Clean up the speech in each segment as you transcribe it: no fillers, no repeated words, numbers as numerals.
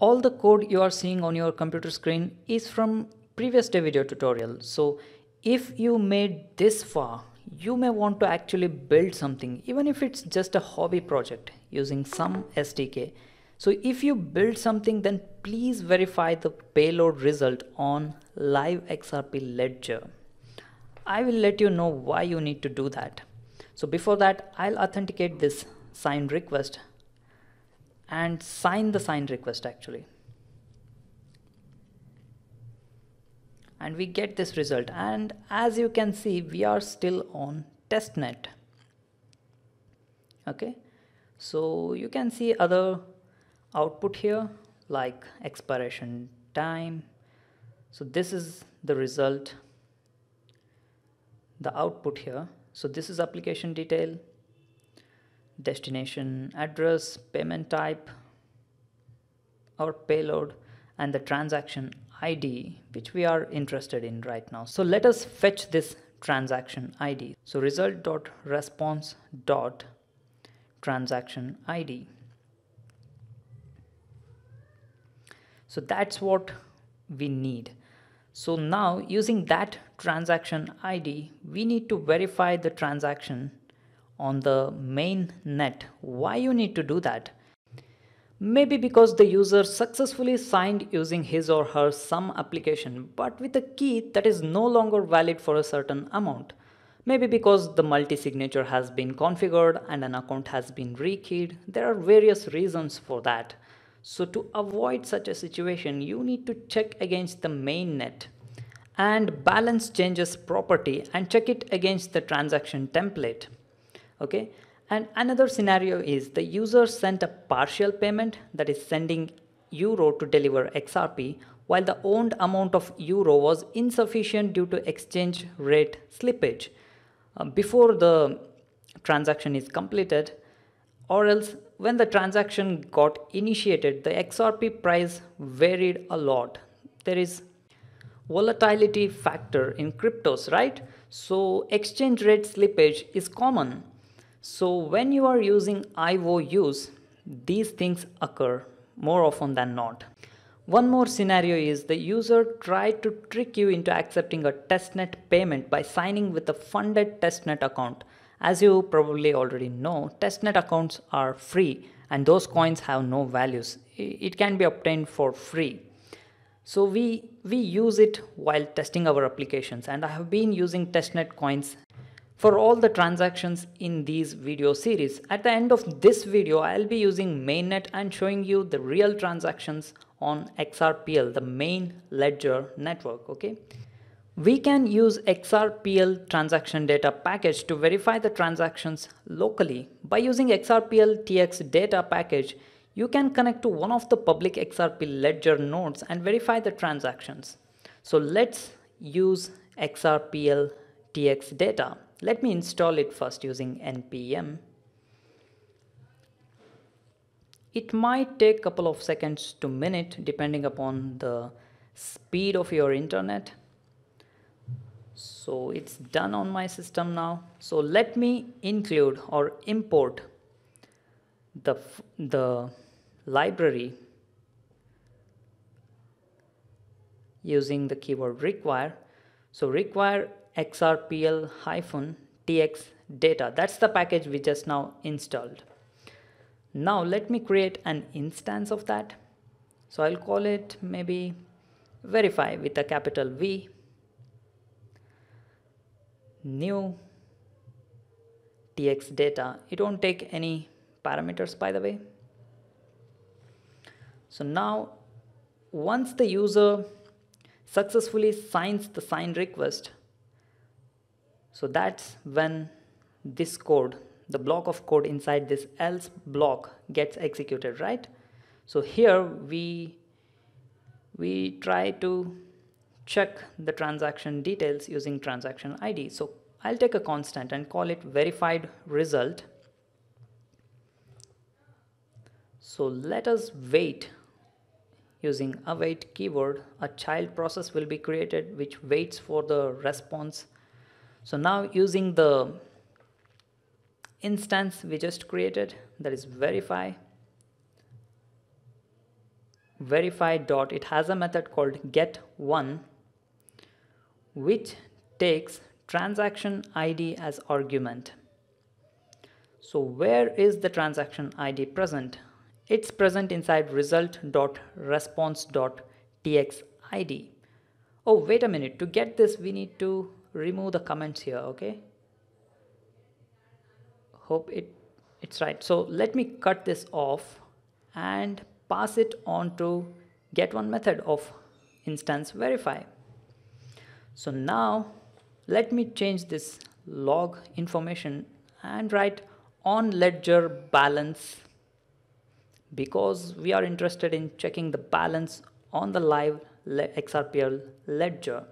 All the code you are seeing on your computer screen is from previous day video tutorial. So if you made this far, you may want to actually build something, even if it's just a hobby project using some SDK. So if you build something, then please verify the payload result on live XRP ledger. I will let you know why you need to do that. So before that, I'll authenticate this signed request and sign the signed request actually. And we get this result, and as you can see, we are still on testnet. Okay, so you can see other output here like expiration time. So this is the result, the output here. So this is application detail, destination address, payment type or payload, and the transaction ID, which we are interested in right now. So let us fetch this transaction ID. So result.response.transaction ID. So that's what we need. So now using that transaction ID, we need to verify the transaction on the main net. Why you need to do that? Maybe because the user successfully signed using his or her some application, but with a key that is no longer valid for a certain amount. Maybe because the multi-signature has been configured and an account has been rekeyed. There are various reasons for that. So to avoid such a situation, you need to check against the mainnet and balance changes property and check it against the transaction template. Okay. And another scenario is the user sent a partial payment, that is sending euro to deliver XRP, while the owned amount of euro was insufficient due to exchange rate slippage before the transaction is completed, or else when the transaction got initiated, the XRP price varied a lot. There is volatility factor in cryptos, right? So exchange rate slippage is common. So when you are using IOUs, these things occur more often than not. One more scenario is the user tried to trick you into accepting a testnet payment by signing with a funded testnet account. As you probably already know, testnet accounts are free and those coins have no values. It can be obtained for free. So we use it while testing our applications, and I have been using testnet coins for all the transactions in these video series. At the end of this video, I'll be using mainnet and showing you the real transactions on XRPL, the main ledger network, okay? We can use XRPL transaction data package to verify the transactions locally. By using xrpl-txdata package, you can connect to one of the public XRP ledger nodes and verify the transactions. So let's use xrpl-txdata. Let me install it first using npm. It might take a couple of seconds to minute depending upon the speed of your internet. So it's done on my system now. So let me include or import the library using the keyword require. So require xrpl-txdata. That's the package we just now installed. Now let me create an instance of that. So I'll call it maybe verify with a capital V, new txdata. It won't take any parameters, by the way. So now once the user successfully signs the signed request, so that's when this code, the block of code inside this else block, gets executed, right? So here we try to check the transaction details using transaction ID. So I'll take a constant and call it verified result. So let us wait using await keyword. A child process will be created which waits for the response. So now using the instance we just created, that is verify, verify dot, it has a method called get1 which takes transaction ID as argument. So where is the transaction ID present? It's present inside result.response.txid. Oh, wait a minute. To get this, we need to remove the comments here, okay? Hope it's right. So let me cut this off and pass it on to get one method of instance verify. So now let me change this log information and write on ledger balance, because we are interested in checking the balance on the live XRPL ledger.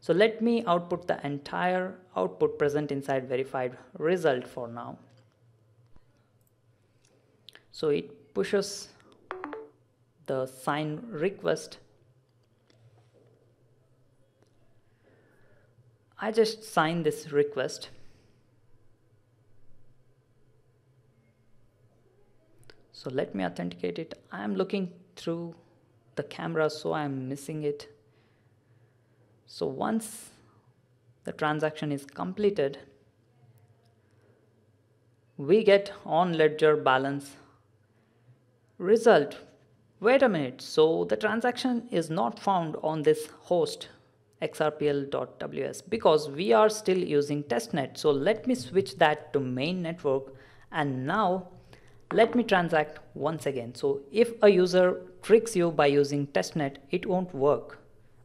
So let me output the entire output present inside verified result for now. So it pushes the sign request. I just sign this request. So let me authenticate it. I am looking through the camera, so I am missing it. So once the transaction is completed, we get on ledger balance result. Wait a minute. So the transaction is not found on this host xrpl.ws because we are still using testnet. So let me switch that to main network, and now let me transact once again. So if a user tricks you by using testnet, it won't work.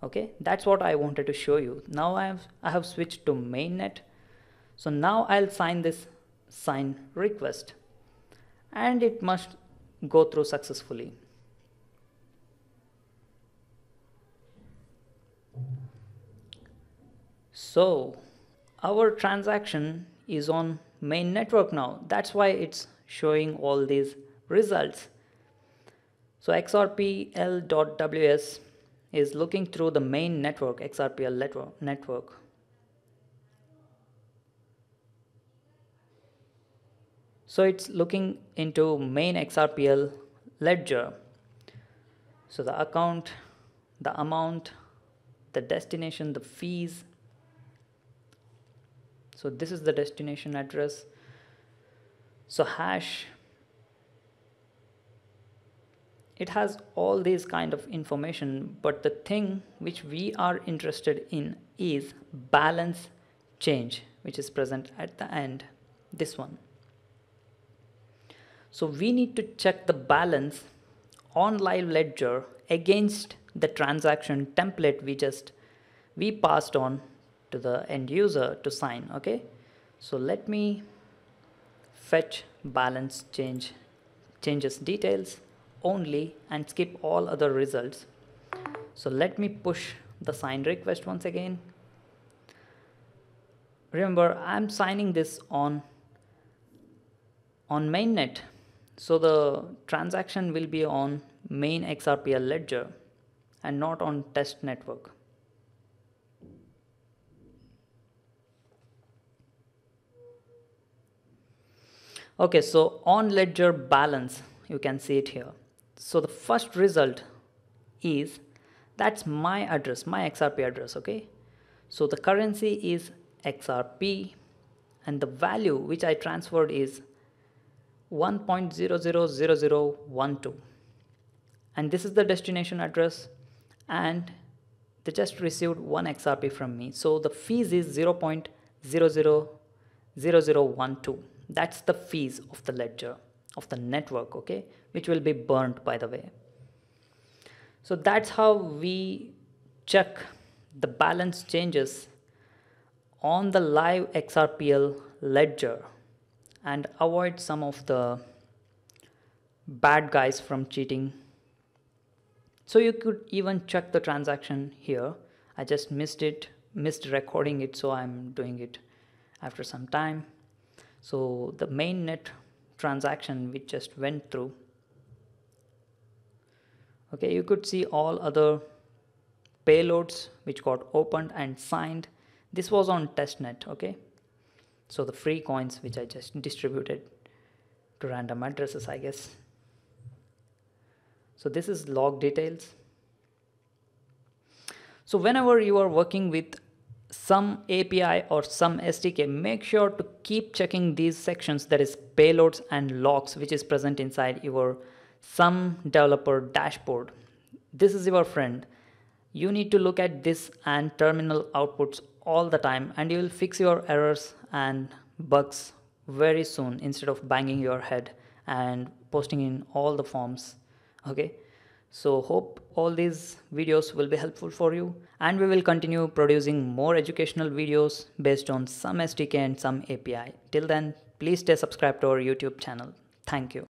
Okay, that's what I wanted to show you. Now I have switched to mainnet. So now I'll sign this sign request and it must go through successfully. So our transaction is on main network now. That's why it's showing all these results. So xrpl.ws is looking through the main network, XRPL network. So it's looking into main XRPL ledger. So the account, the amount, the destination, the fees. So this is the destination address. So hash, it has all these kind of information, but the thing which we are interested in is balance change, which is present at the end, this one. So we need to check the balance on live ledger against the transaction template we passed on to the end user to sign, okay? So let me fetch balance changes details only and skip all other results. So let me push the sign request once again. Remember, I'm signing this on mainnet. So the transaction will be on main XRPL ledger and not on test network. Okay, so on ledger balance, you can see it here. So the first result is, that's my address, my XRP address, okay? So the currency is XRP and the value which I transferred is 1.000012. And this is the destination address, and they just received 1 XRP from me. So the fees is 0.000012. That's the fees of the ledger, of the network, okay, which will be burnt, by the way. So that's how we check the balance changes on the live XRPL ledger and avoid some of the bad guys from cheating. So you could even check the transaction here. I just missed recording it, so I'm doing it after some time. So the mainnet transaction we just went through. Okay, you could see all other payloads which got opened and signed. This was on testnet, okay? So the free coins which I just distributed to random addresses, I guess. So this is log details. So whenever you are working with some API or some SDK, make sure to keep checking these sections, that is payloads and logs, which is present inside your some developer dashboard. This is your friend. You need to look at this and terminal outputs all the time, and you will fix your errors and bugs very soon instead of banging your head and posting in all the forms. Okay, so hope all these videos will be helpful for you, and we will continue producing more educational videos based on some SDK and some API. Till then, please stay subscribed to our YouTube channel. Thank you.